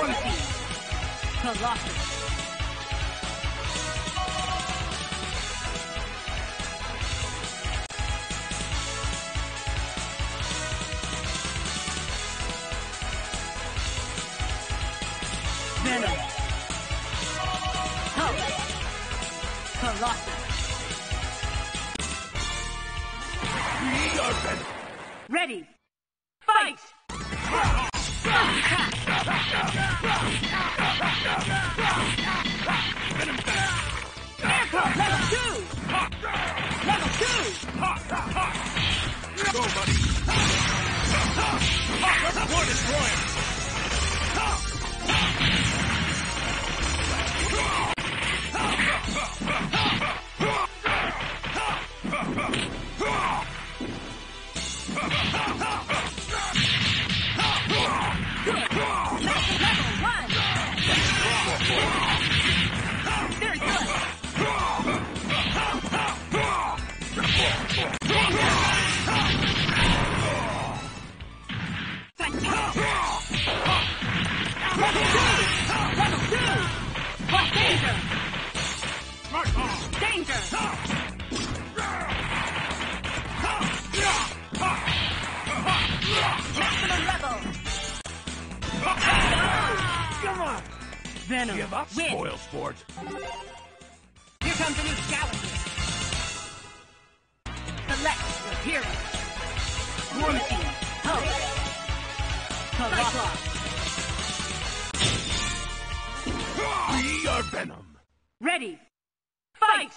Morpheus. Colossus. Venom. Power. Colossus. Ready. Fight! Miracle! Level 2! Level 2! Go, buddy! War destroyer! Venom. Give up, spoil sport. Here comes a new galaxy. Select your hero. War Machine. Hulk. Cyclops. We are Venom. Ready. Fight!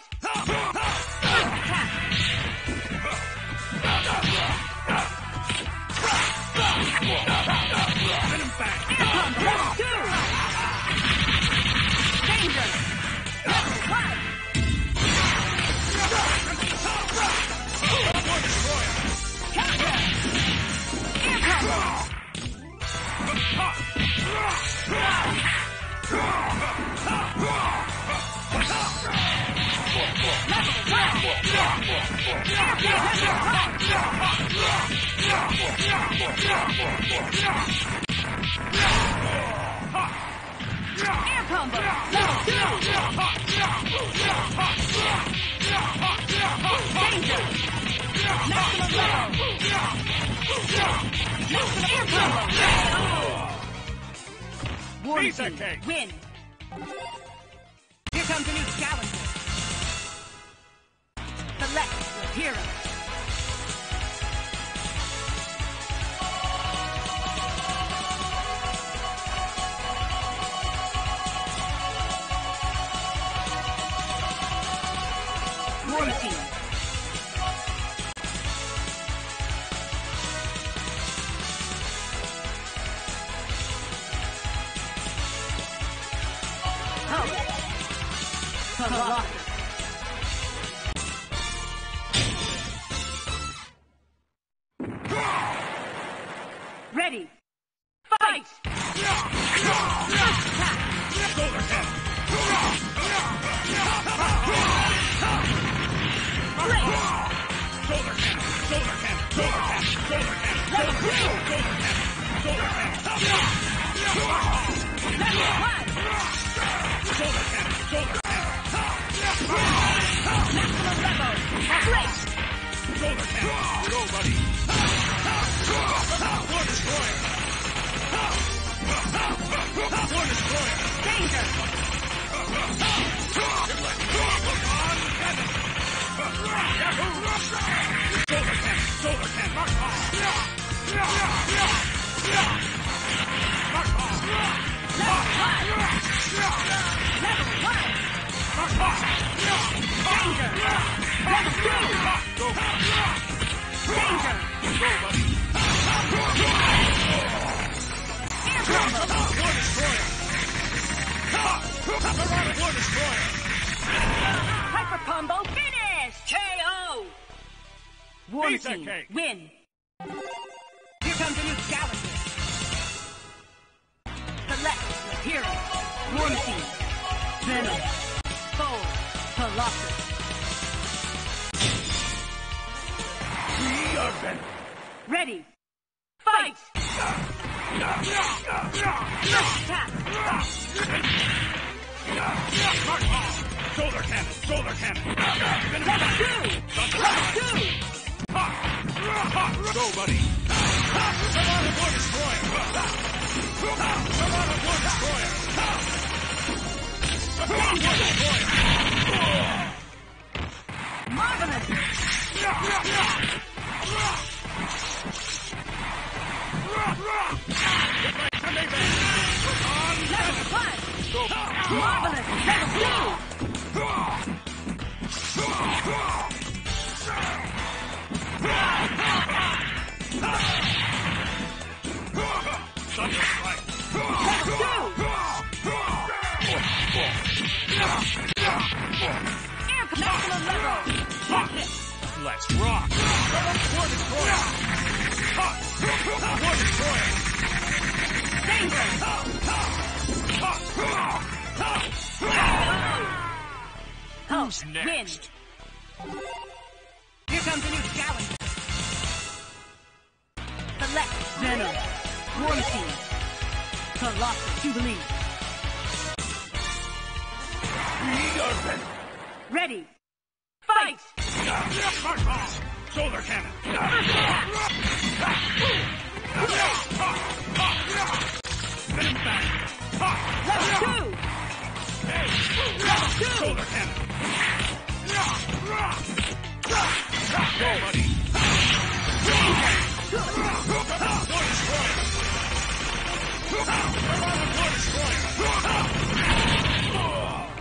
Venom back. Here comes Venom 2! Air combo! Danger! Maximum level! Maximum air combo! War Machine, win! Here comes a new challenger! Select your hero! War Machine. Ready. Fight. Hyper combo finish! KO! War Machine, win! Here comes a new galaxy. Select your hero. War Machine. Venom. Foe. Colossus. We are Venom. Ready. Fight! Shoulder cannon! Shoulder cannon! Go, buddy! Sabato War Destroyer! Sabato War Destroyer! Sabato War Destroyer! Marvelous! Level 1! Marvelous! Level 2! Let's rock! War Destroyer! War Destroyer! Danger! Who's next? Win. Here comes a new challenge! Select Venom! War Machine! Colossus Jubilee! Ready! Fight! Solar cannon! Venom back! Level 2! Solar cannon! Go, buddy! War Destroyer! War Destroyer!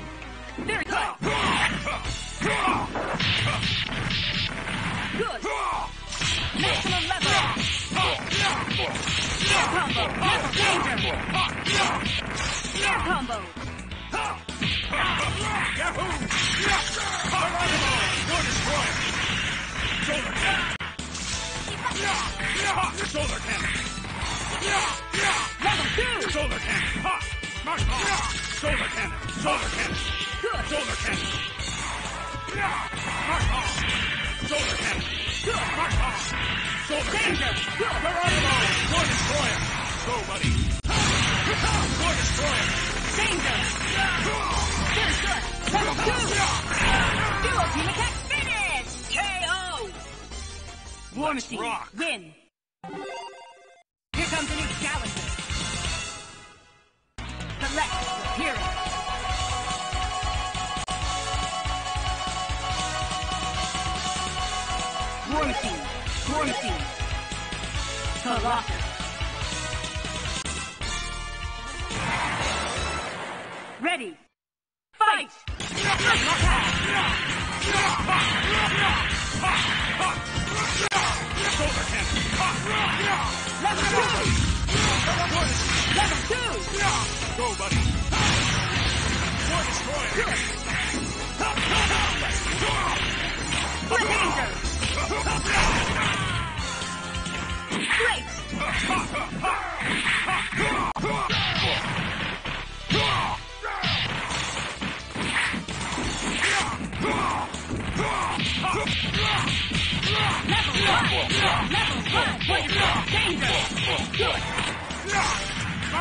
Very good! Good. Maximum level. Air combo. Danger. Air combo. Yahoo! War Destroyer. Shoulder cannon. Shoulder cannon. Level 2. Shoulder cannon. Shoulder cannon. Shoulder cannon. Good. Shoulder cannon. Solar cannon! Good! Mark off! Solar cannon! Good! We're on the line! War Destroyer! Go, buddy! War Destroyer! Danger! Very good! Level 2! Dual team attack finish! KO! War Machine! Rock. Win! Here comes a new challenger! Select hero! War Machine! War Machine! Colossus! Ready! Fight! Solar cannon! Level 2! Go, buddy! War Destroyer! Let's go! Great! Level 1! Danger! Good! War Destroyer! Great! Level 2!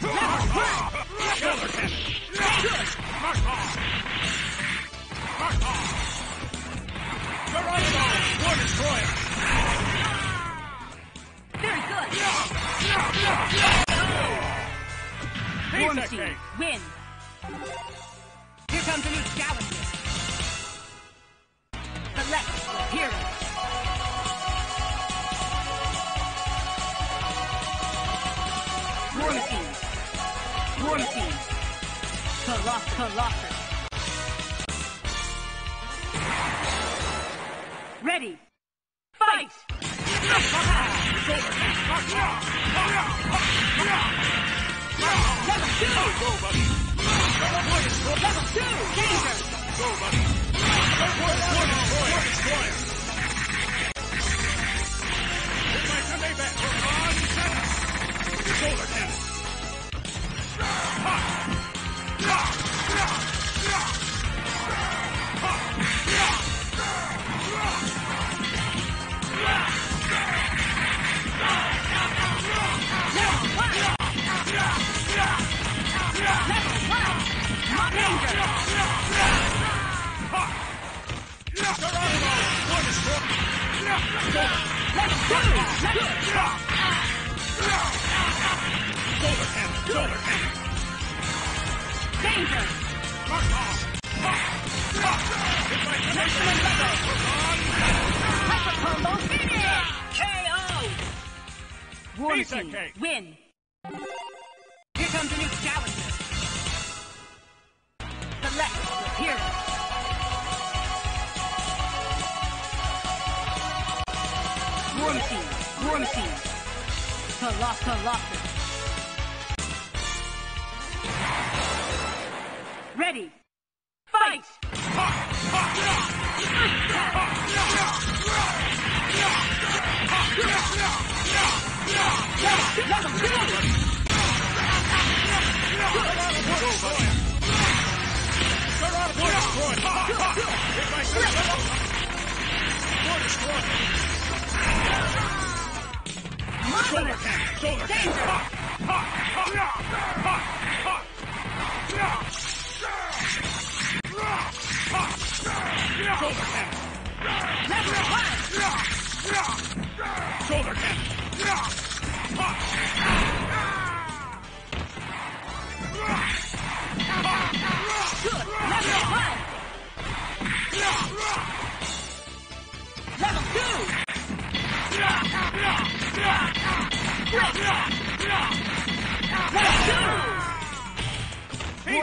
Solar cannon! Good! Mark off! Mark off! We're on the line! War Destroyer! Very good! War Machine! Win! Here comes a new challenger! Select hero! War Machine! War Machine! Colossus! Ready! Fight! Win! Here comes a new challenger! Select your hero! War Machine! War Machine! Colossus! Ready! Fight! War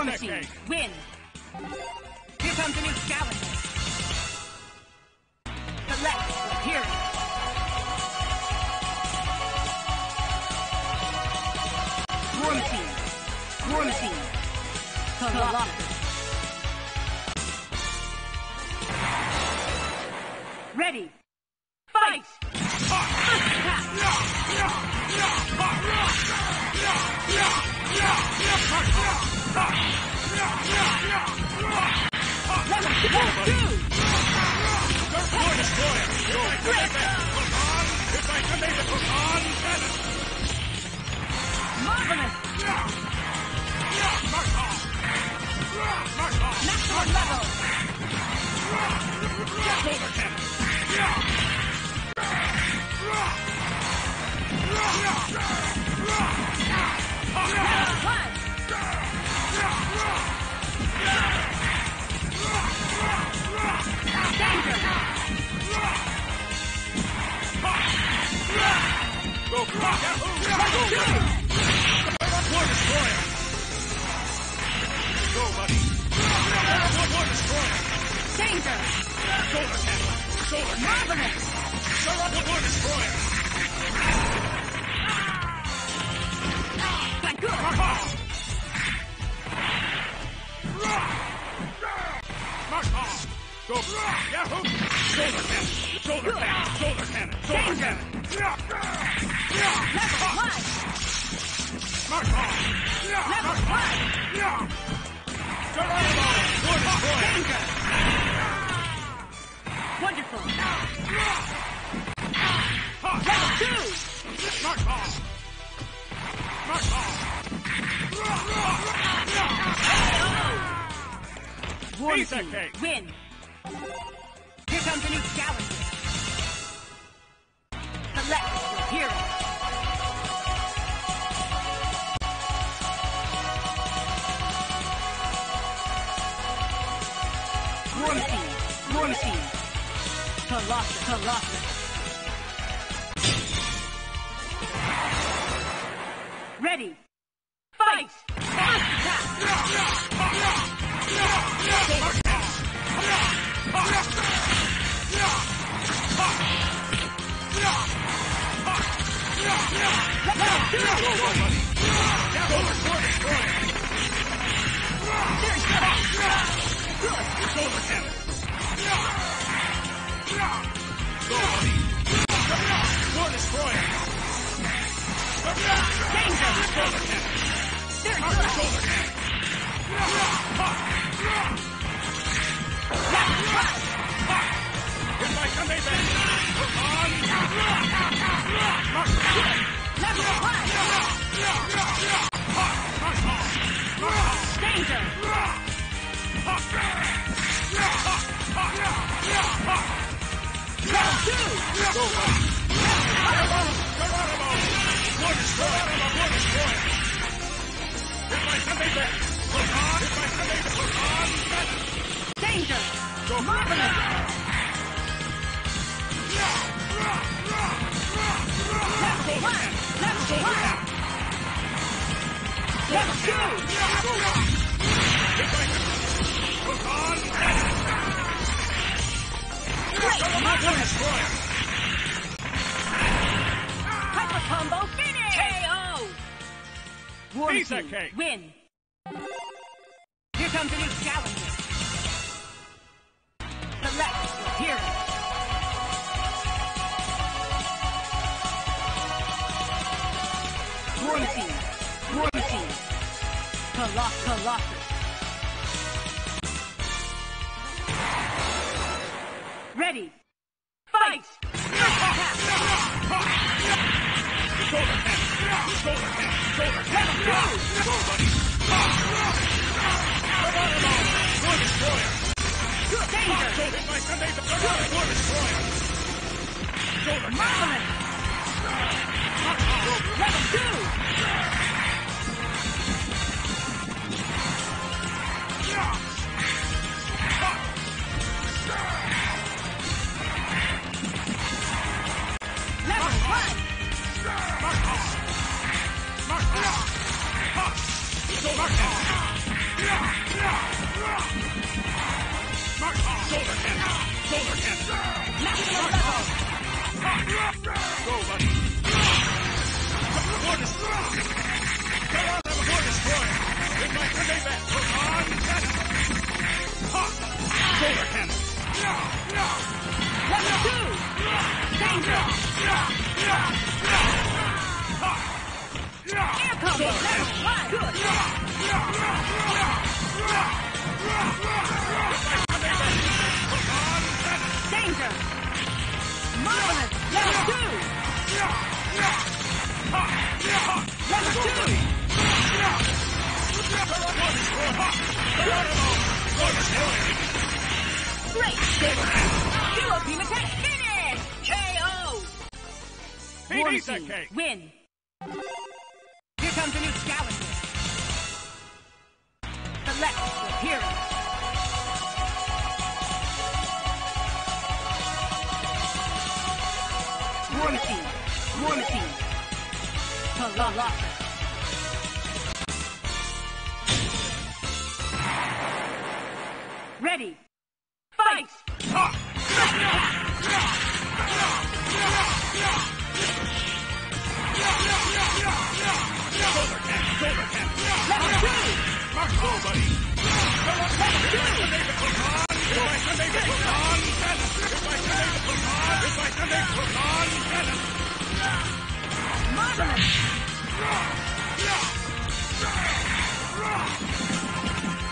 Machine, win! Here comes a new challenger! Select your hero! War Machine! War Machine! Colossus! Ready! Fight! Wonderful. Level 2. Mark off. Mark off. War Machine, win. Here comes a new challenger. Select your hero. War Machine, War Machine. Colossus, Colossus. Ready. Fight. Win! Here comes a new challenger! Select your hero! Warmachine! Warmachine! Colossus! Ready! Fight! Win! Here comes a new challenger! Select your hero! War Machine! War Machine! Colossus! Ready! Fight! Mark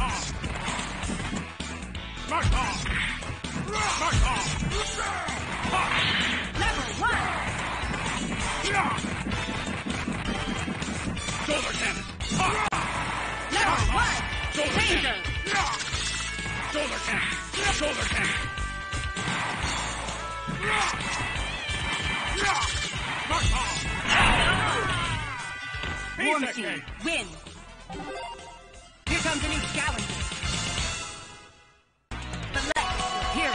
off! War Machine, win! Here comes a new challenger! The Lex will hear it!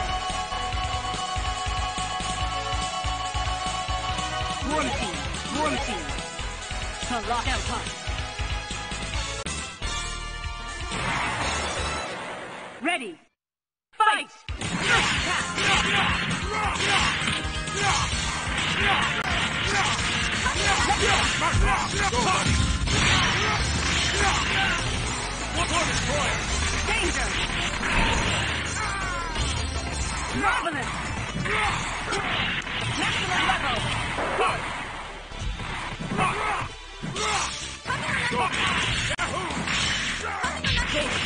War Machine, War Machine! The Lockout Punch! Ready! Fight! Danger! Marvelous! Maximum level! Danger! Marvelous! Danger!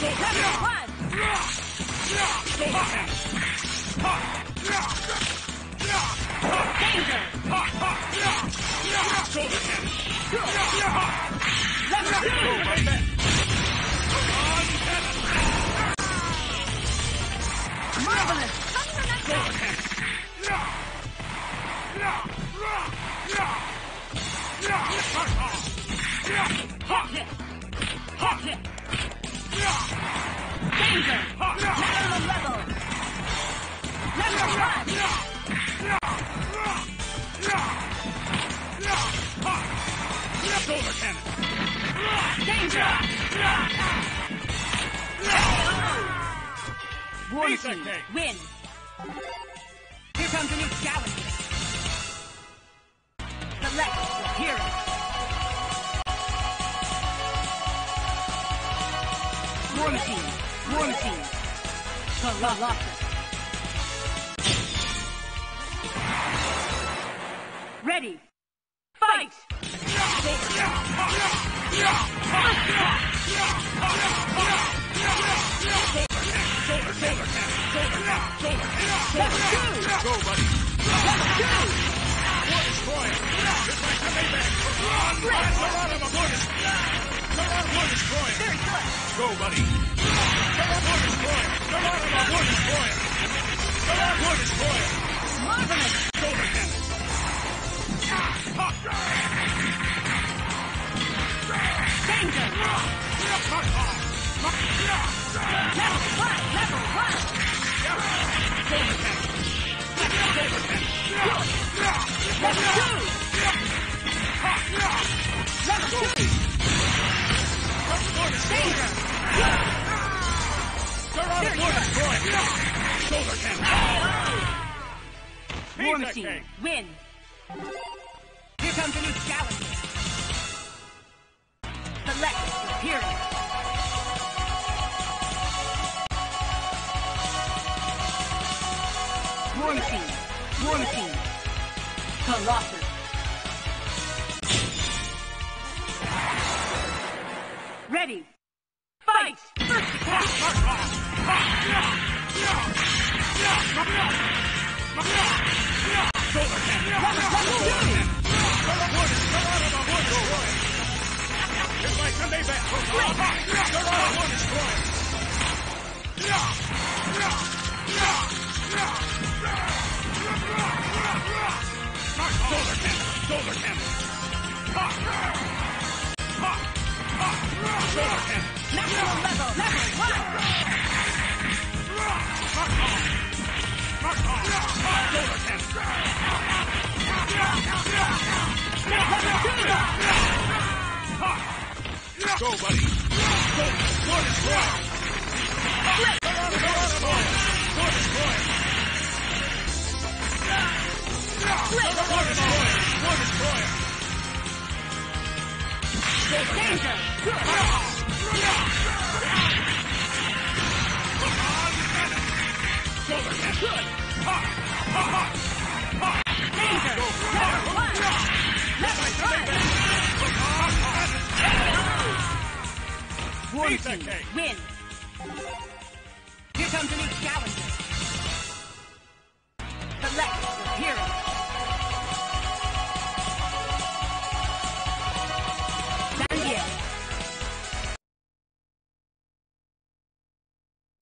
Maximum level! Shoulder cannon! Danger! War Machine, win! Here comes a new challenger! The Lex will hear it! War Machine, War Machine! The Locker! Ready! Fight! Go, buddy. What is going? It's like coming back. That's a lot of avoidance. What is going? Go, buddy. What is going? Come on, what is going? Come on, what is going? Marvelous. Shoulder cannon. Danger. Level 1. War Machine, win! Here comes a new challenger! The Lex will hear it! War Machine, War Machine! Colossus! Ready! Fight! First attack! Shoulder cannon! Go, buddy. Go, War Machine, win! Here comes a new challenger! The Lex will hear it! Zangief!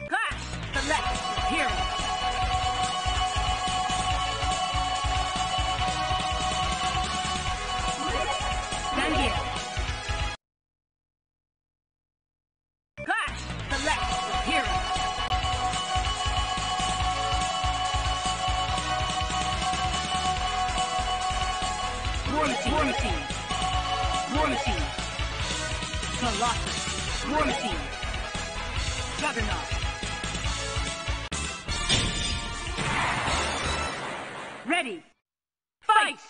Gosh! The Lex will hear it! Morty, Colossus, Morty, Juggernaut, ready, fight!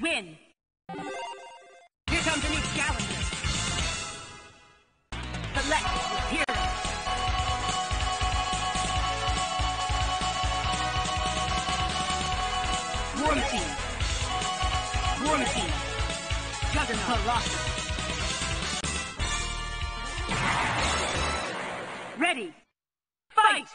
Win! Here comes a new challenger! Select your hero! War Machine! Juggernaut! Colossus! Ready! Fight!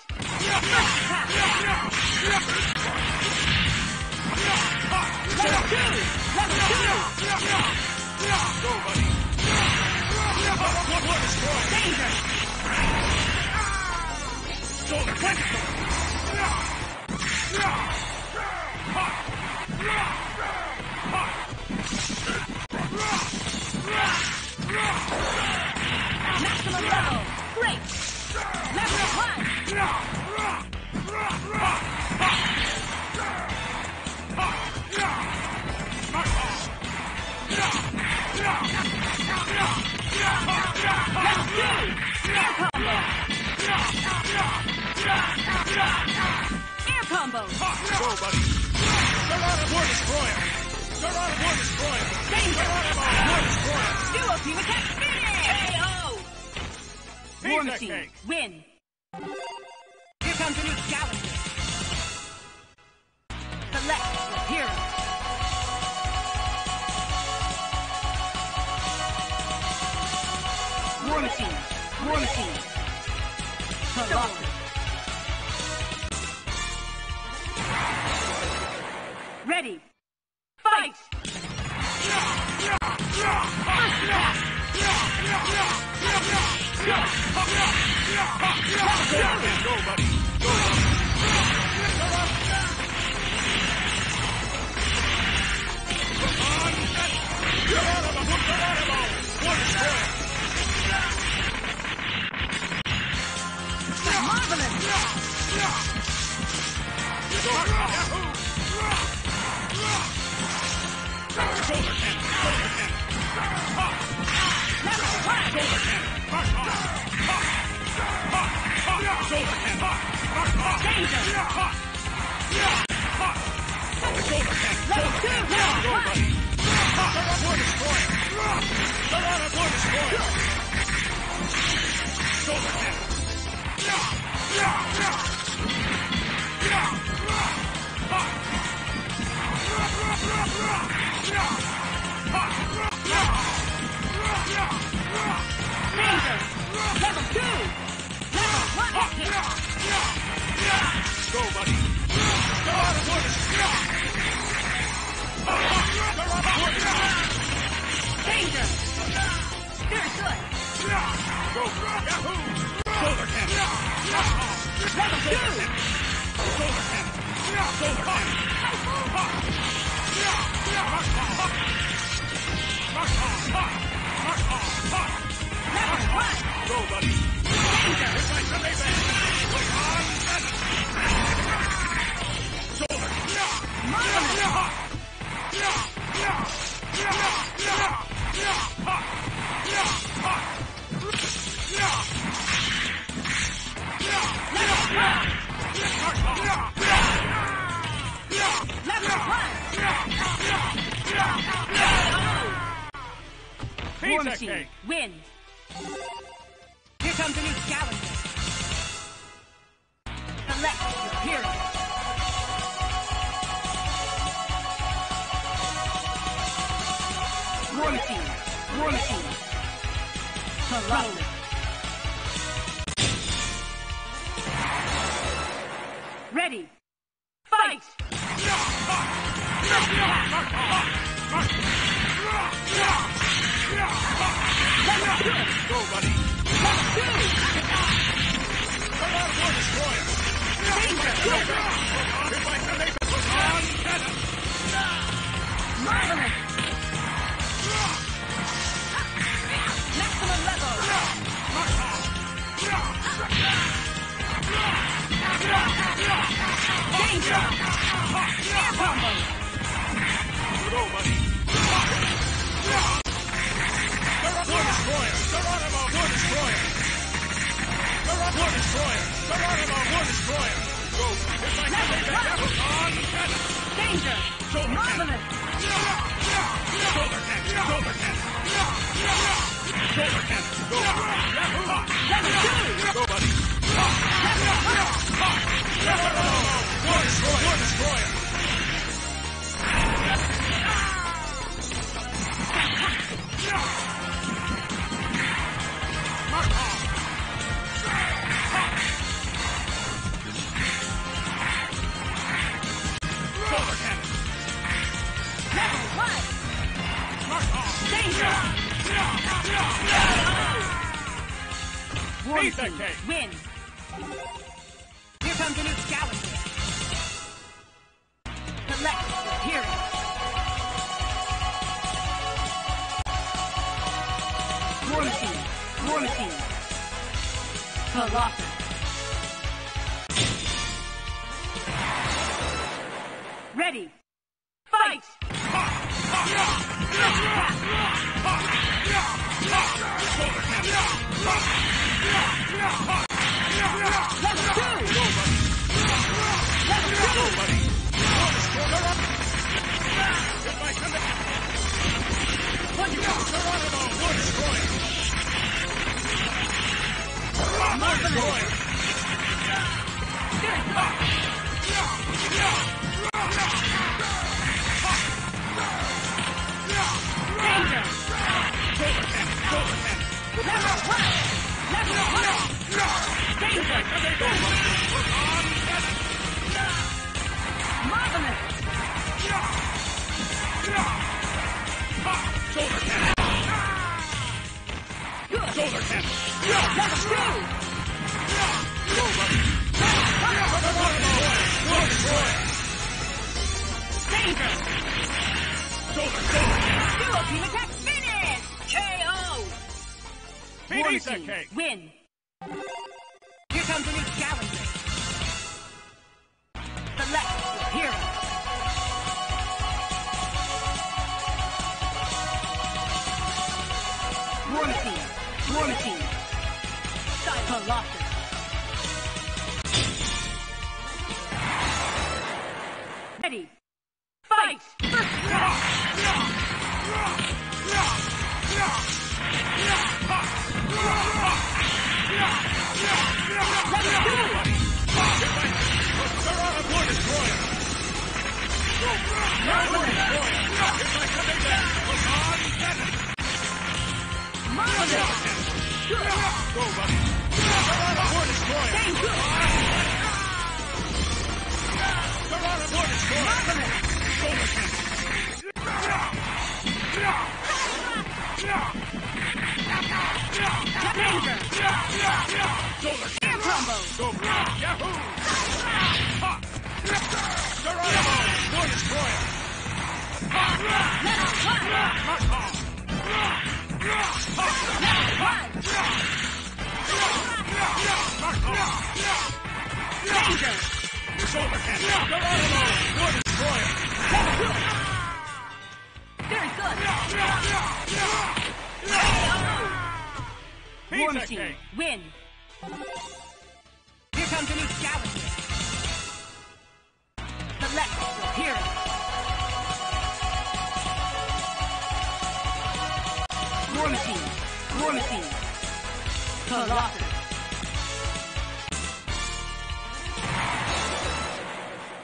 Maximum level! Great! Air combo! Go, buddy! Garrotta War Destroyer! Garrotta War Destroyer! Danger! Duo Team Attack Finish! KO! War Machine, win! Here comes a new challenger! Select the hero! War Machine! Colossus! Ready! Fight! Marvelous! Level 2! War Machine, win! Here comes a new challenger! Select your hero! War Machine, War Machine! Colossus! Ready! Fight! Go, buddy! Come on, War Destroyer! If I can make it, on cannon! Marvelous! Maximum level! Danger! Air combo! Go, buddy! War Destroyer! Geronimo! War Destroyer! Geronimo! War Destroyer! Geronimo! War Destroyer! Go! If I can make that happen, on cannon! Danger! Shoulder cannon! Shoulder cannon! Shoulder cannon! Shoulder cannon! Go! Yahoo! Go, buddy! Geronimo! War Destroyer! War Destroyer! Warming, win! Here comes a new challenger! Select your hero! War Machine! War Machine! Colossus! Ready! Fight! Win! Here comes a new challenger! Select your hero! War Machine! War Machine! Colossus! Ready! Fight! Go, Yahoo! shoulder cannon. You're destroyer. Very good. War Machine, win. Here comes a new galaxy. Select your hero. War Machine, War Machine. Colossus.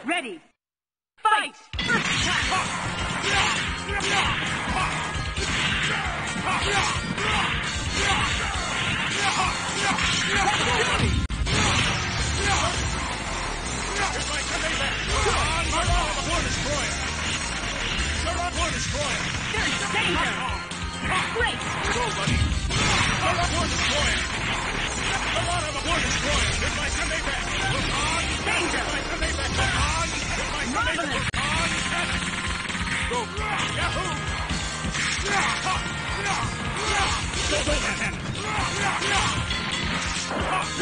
Ready, fight! First attack! Marvelous! Go! Yahoo!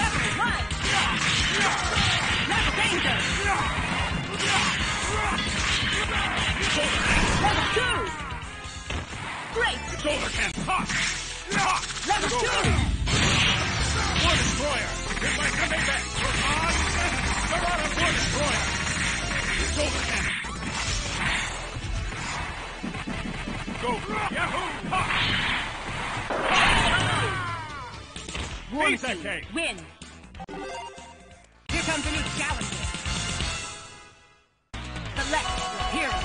Level 1! Level danger! Level 2! Great! Solar cannon! Level 2! War Destroyer! Get my coming back! We're on! We're on a War Destroyer! Solar cannon. Go! Yahoo! Ha! War Machine, win! Here comes a new galaxy. Select your hero.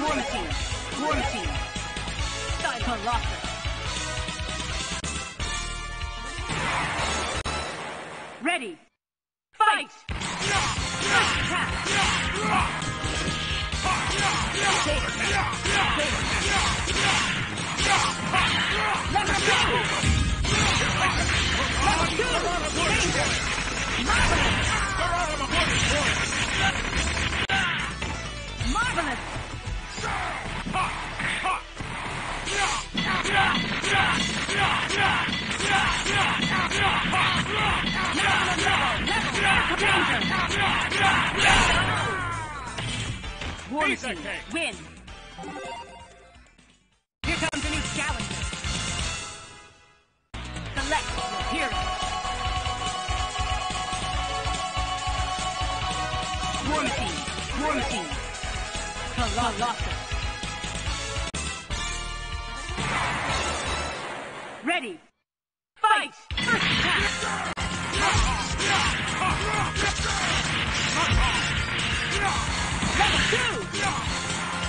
War Machine, War Machine. Cyclopter. Ready, fight! First attack! Solar cannon! Level 2! Level 2! Danger! Marvelous! Marvelous! War Machine, win! Here comes a new galaxy. Select your hero. War Machine, War Machine. Colossus. Ready, fight! First attack!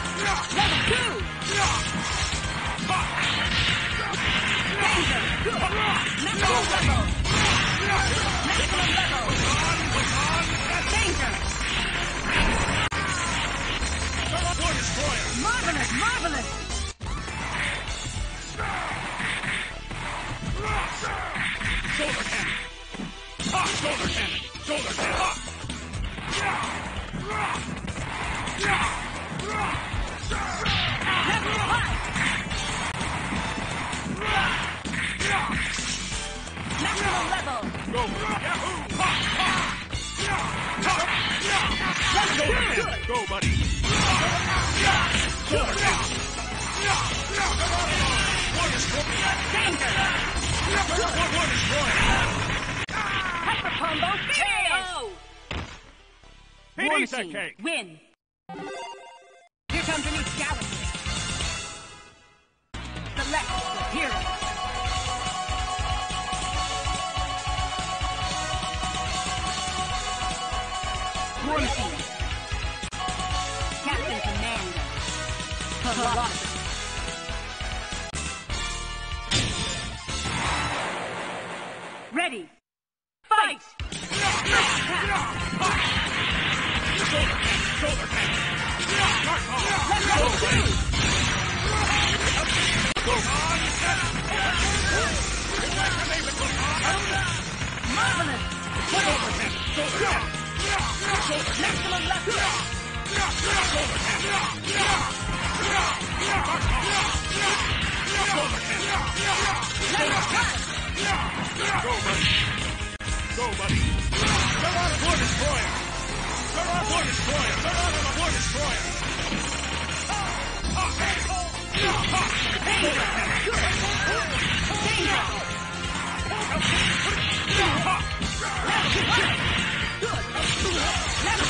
Level 2! Level 2! Danger! Good! Maximum level! Maximum level! Danger! War Destroyer! Marvelous! Marvelous! Solar cannon! Ah, solar cannon! Solar cannon! Ah! Go! Yahoo! Ha! Ha! Good! Go, buddy! Solar cannon! War Destroyer! Danger! War Destroyer! Hyper combo! KO! War Machine, win! Here comes a new galaxy. Select your hero. War Machine. Captain Commander. Colossus. Ready. Fight! Solar cannon! Level 2! Marvelous! Solar cannon! Maximum level! Solar cannon! Level 5! Go, buddy. They're on a war destroyer. They're on a war destroyer. Wonderful! Captain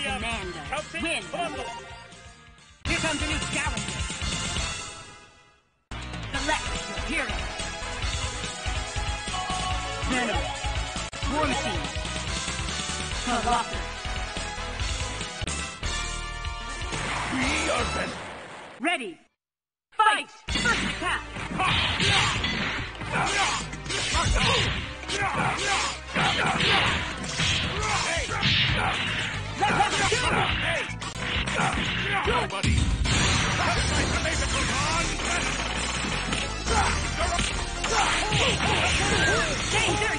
Commander, win! Here comes a new challenger! Select your hero! Venom! War Machine! Colossus! We are ready! Fight! First attack! Air combo! Go, buddy! Yahoo!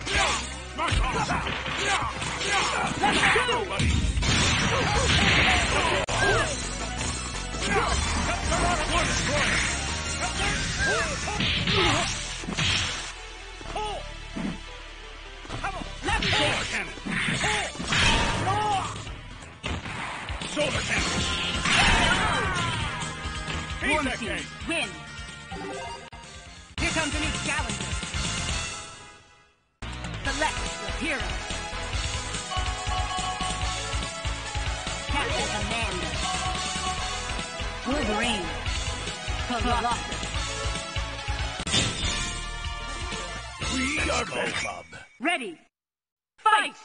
Solar cannon! Win! Here comes a new challenger! Select your hero! Captain Commander! Wolverine! Colossus! We are the club! Ready! Fight!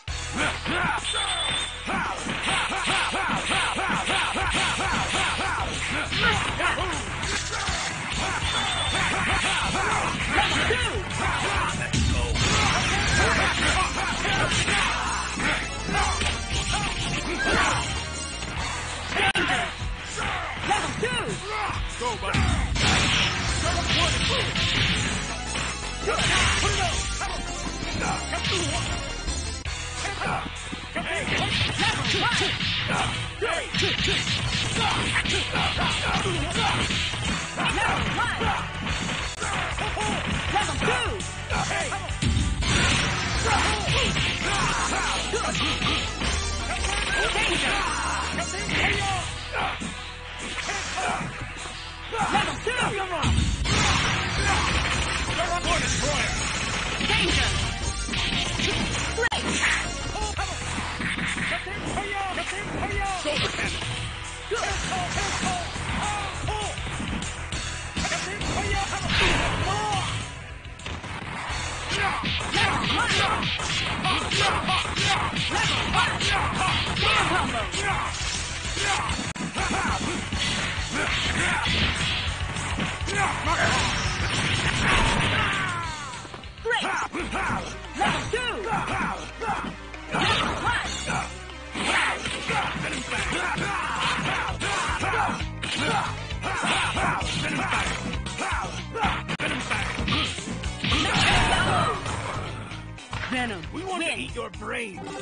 Venom, we want to eat your brain. Here comes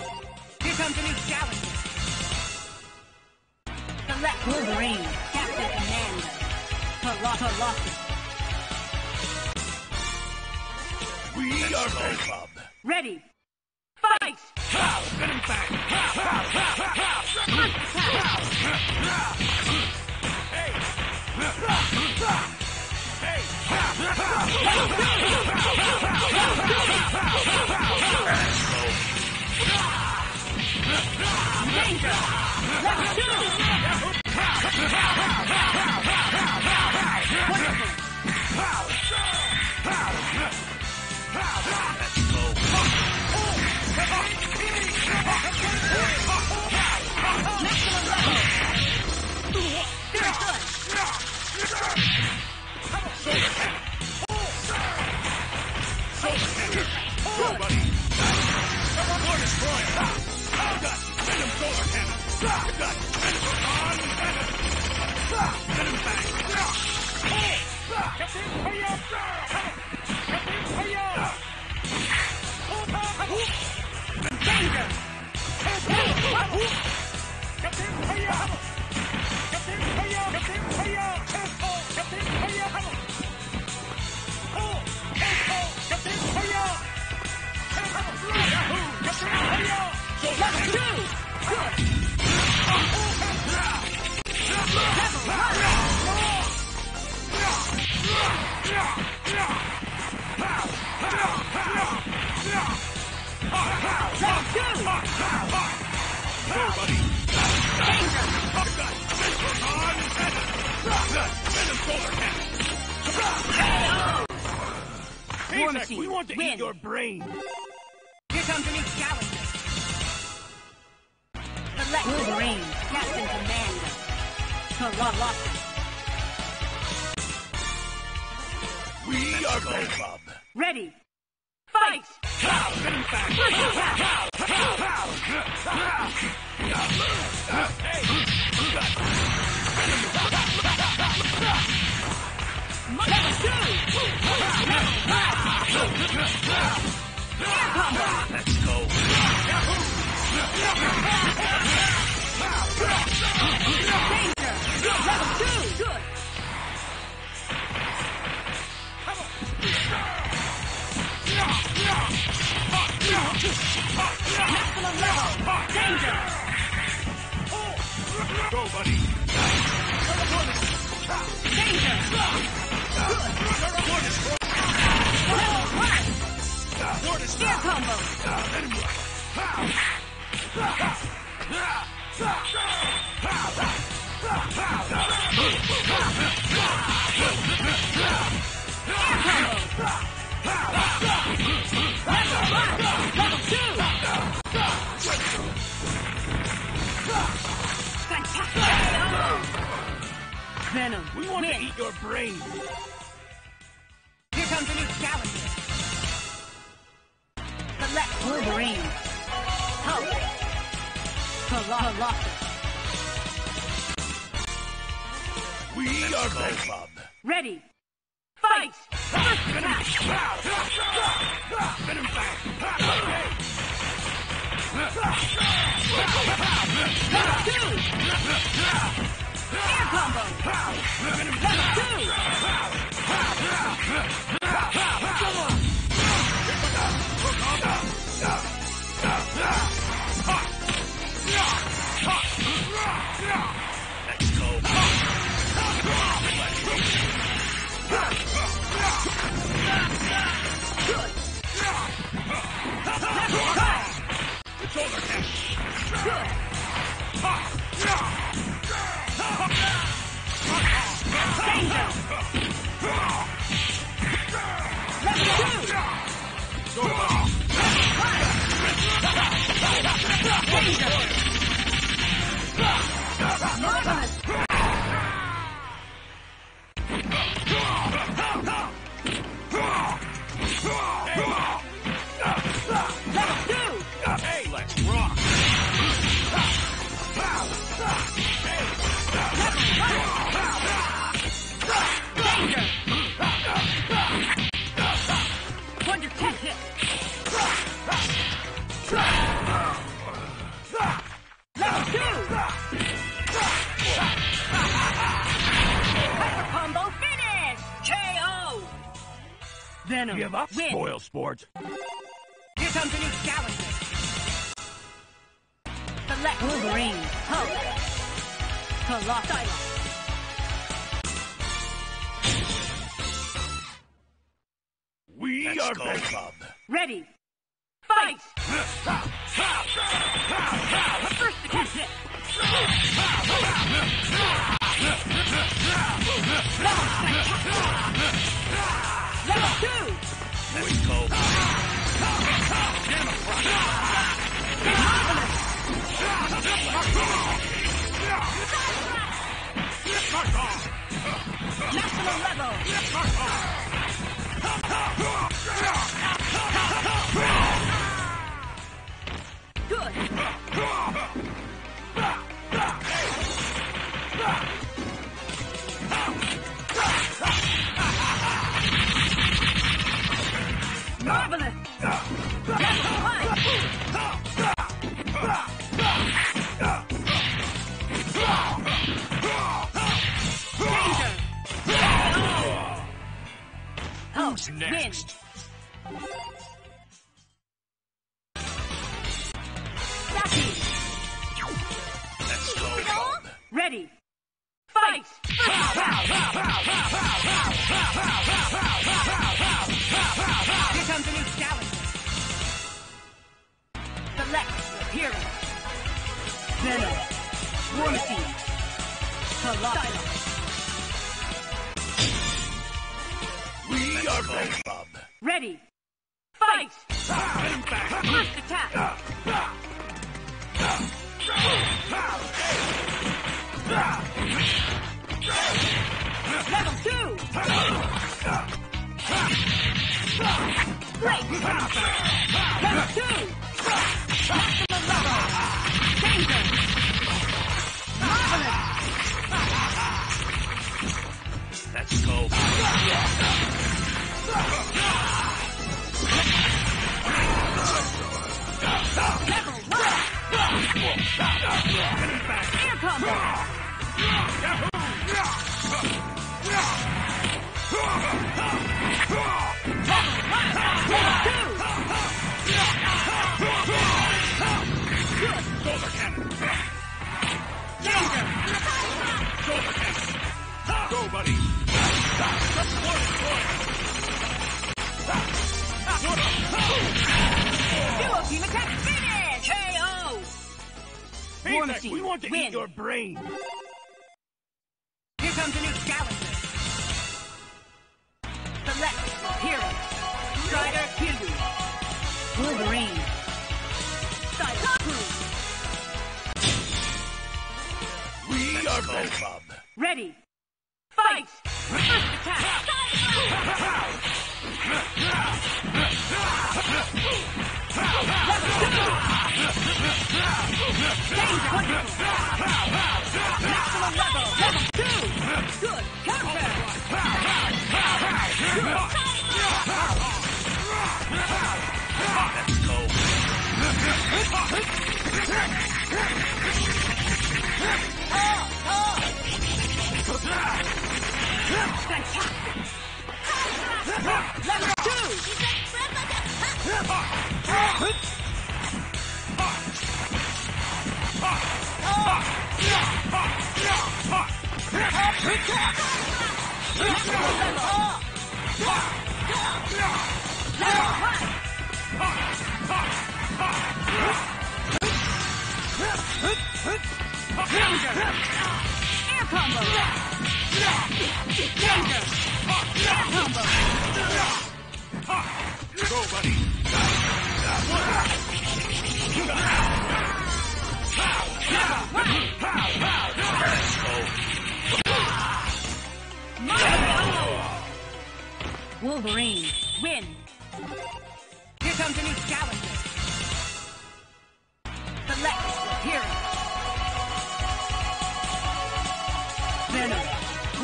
a new challenger. Select Wolverine, Captain Commander, Colossus. We are the club. Ready. Fight. Venom back. Hey. We want to eat your brain. Here comes a new challenger. Select Wolverine, Captain Commander. We are Gold Club. Ready. Fight! Let's go. Danger. Level 2. Good. Come on. Maximum level. Danger. Go, buddy. Danger. Good. Air combo. Venom. We want to eat your brain. Here comes a new challenger. Select Wolverine. Hulk. Colossus. We are Gold Club. Ready. Fight! Air combo. Level 2. Venom. Give up, spoil sport. Here comes a new challenger. Select Wolverine. Hulk. Colossus. We are Gold Club. Ready. Fight! Next. Let's go. Ready. Fight. Here comes a new challenger. Select your hero. Venom. Morphine. Colossus. We are Club. Ready. Fight! First attack! Level 2! Great! Level 2! Maximum level! Danger! Marvelous! Let's go. We want to eat your brain. Here comes a new challenger. Select hero. Strider Kiwi. Wolverine. Cyclops. We are Club. Ready. Fight. First attack. Wolverine, win. Here comes a new challenger. Select your hero. Venom,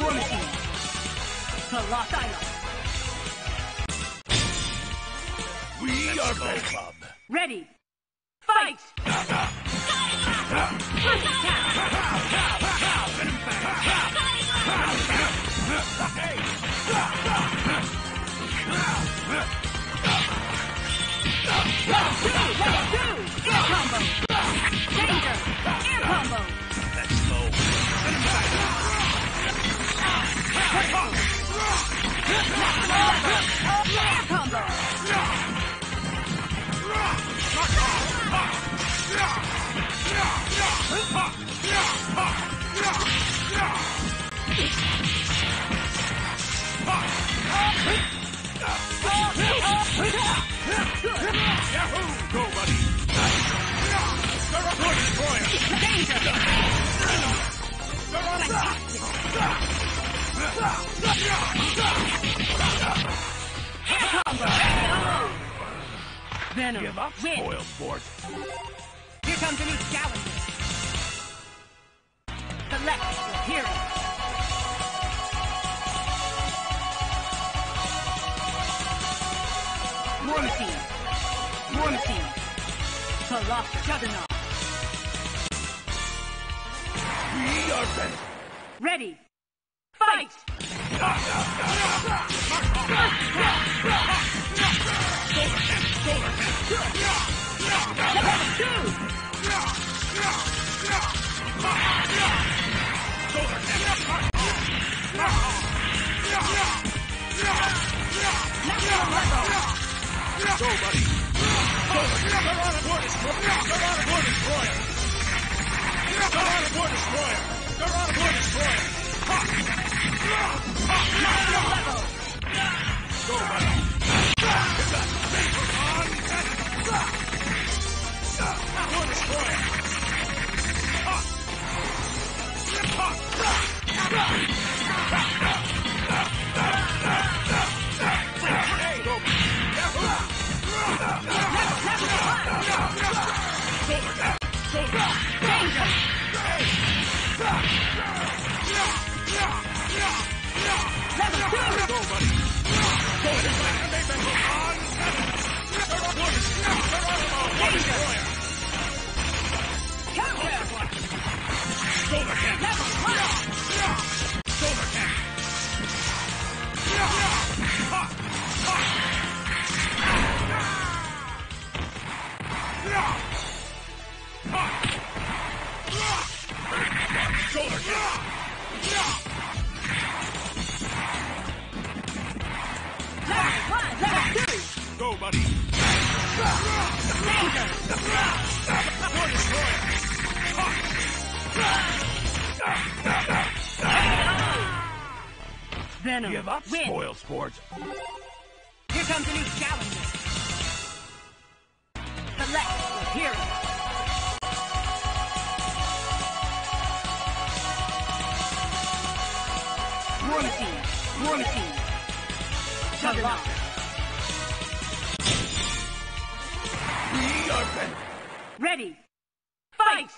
War Machine, Colossus. We are Club. Ready. Fight. First attack. Air combo! Venom, give up, spoiled sport. Here comes a new challenger. Select your hero. Morphine. Colossal Juggernaut. We are ready. Fight! Venom, give up, spoil sport. Here comes a new challenger. Select your hero. War machine. Juggernaut. We are ready. Fight!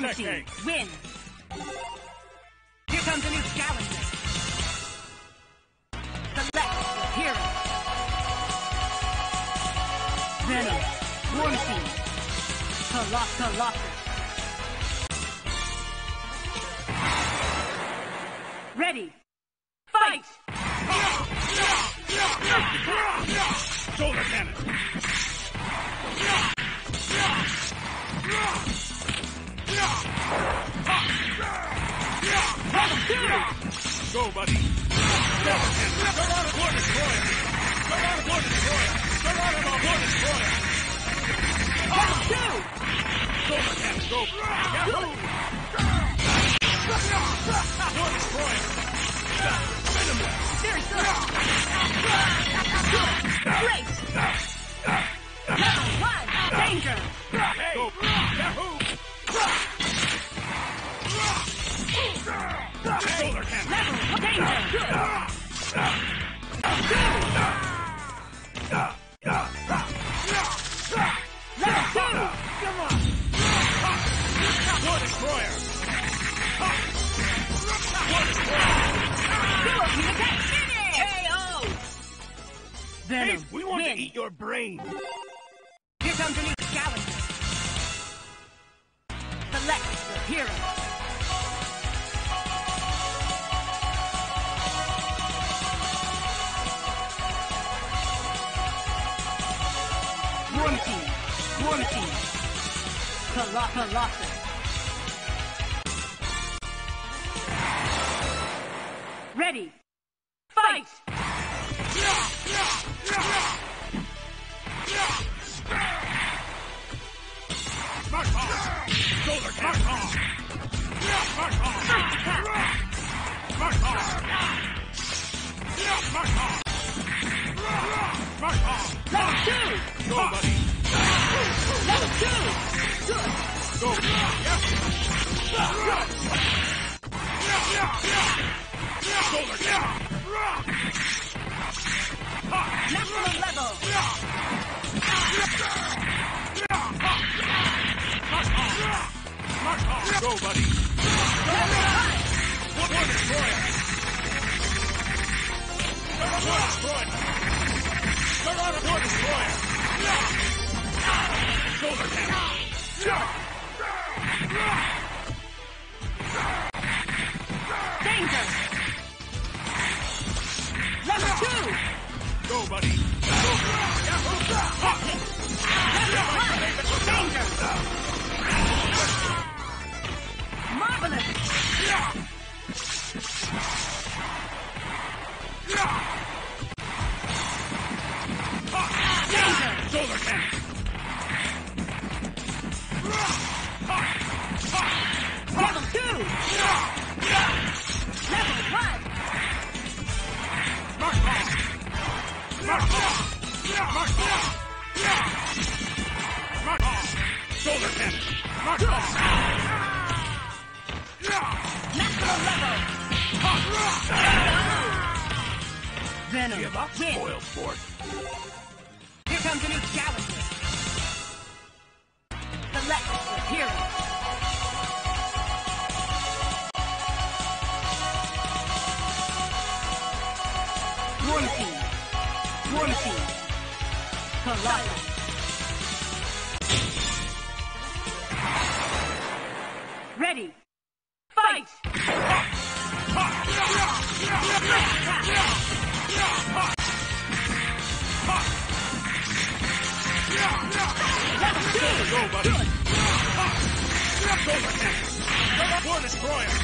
Machine, win. Here comes a new challenger. Select your hero. Venom, War Machine, Colossus. Ready. Fight. Solar cannon. Go, buddy. Go, Venom, we want to eat your brain. Here is underneath the galaxy. Select your heroes. Worm team. Colossus. Ready. Fight. Ready. Fight. Go, buddy. Level 4 destroyer.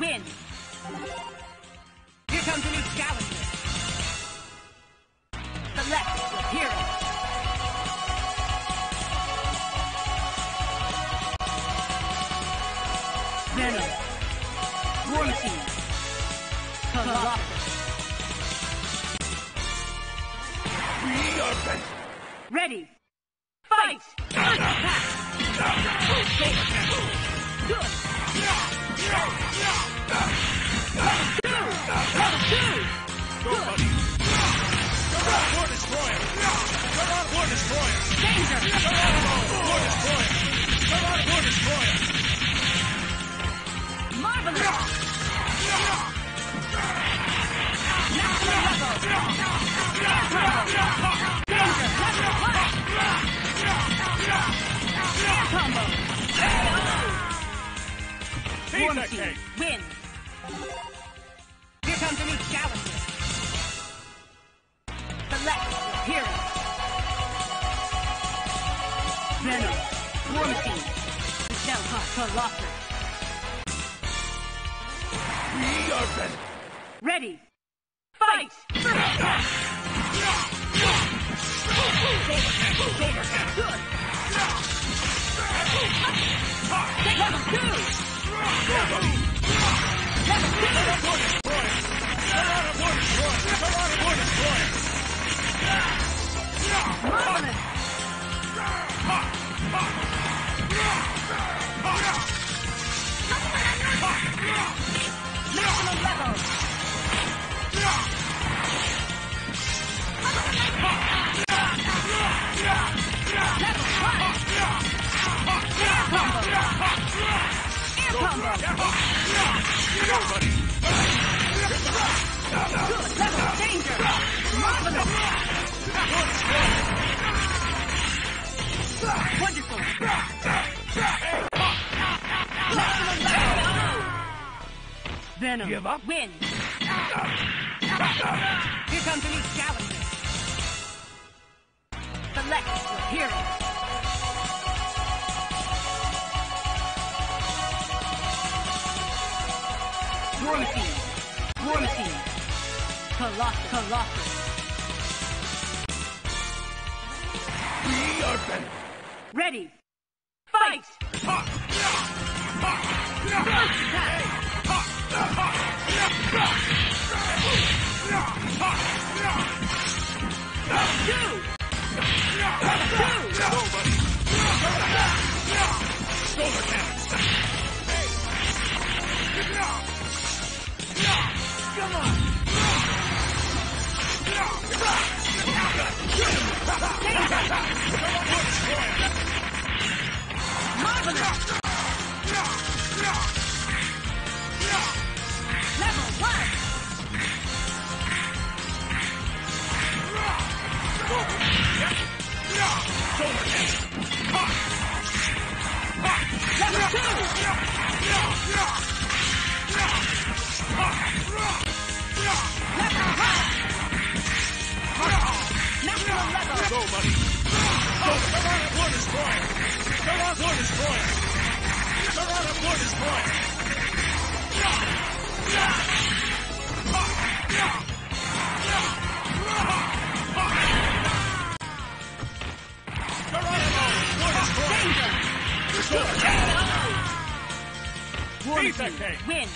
Win. Here comes a new galaxy. Select your hero. Venom. Worm Team. Colossus. We are ready. Ready. Fight! Danger! Marvelous! Worm Team wins. Here comes a new galaxy. Select your hero. Venom. Worm Team. The Shellhawk Colossus. We are Venom. Ready. Fight. Take 2. Maximum level. Venom give up? Wins. Here comes an East Galaxy. Select your hero. War Machine. War Machine. Colossus. We are Venom. Ready. Fight! Win!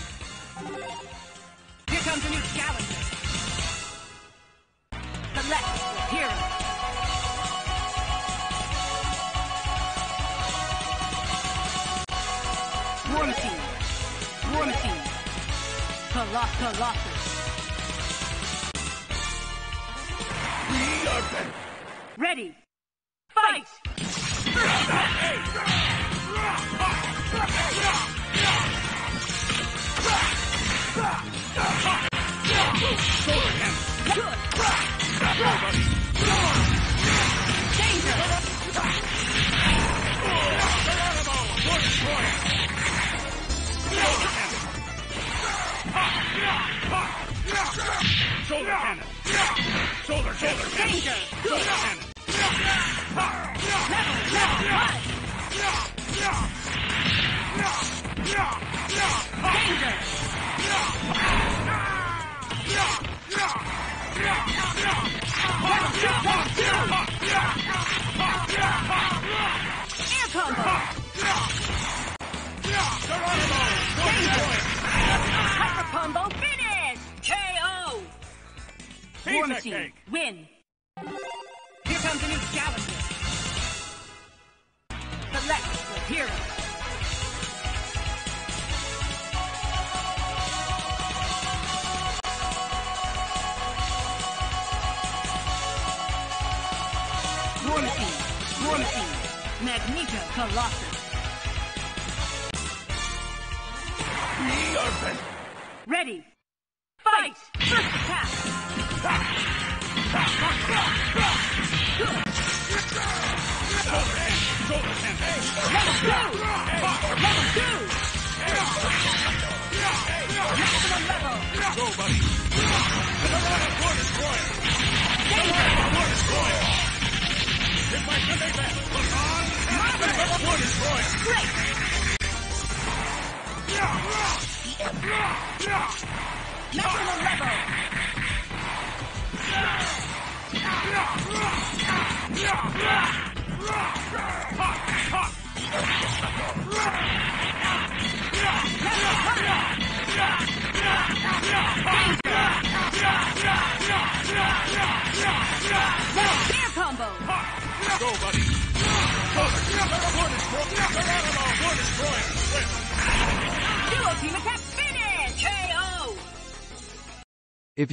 Here comes a new challenger! Select your hero! War Machine! War Machine! Colossus! We are better! Ready! Fight! War Machine, win! Here comes a new challenger! Select your hero! War Machine, War Machine, Magneto Colossus! We are ready! Ready! Fight! First attack! Maximum level! Bear combo! Go, buddy! Duo team attack finish! KO! If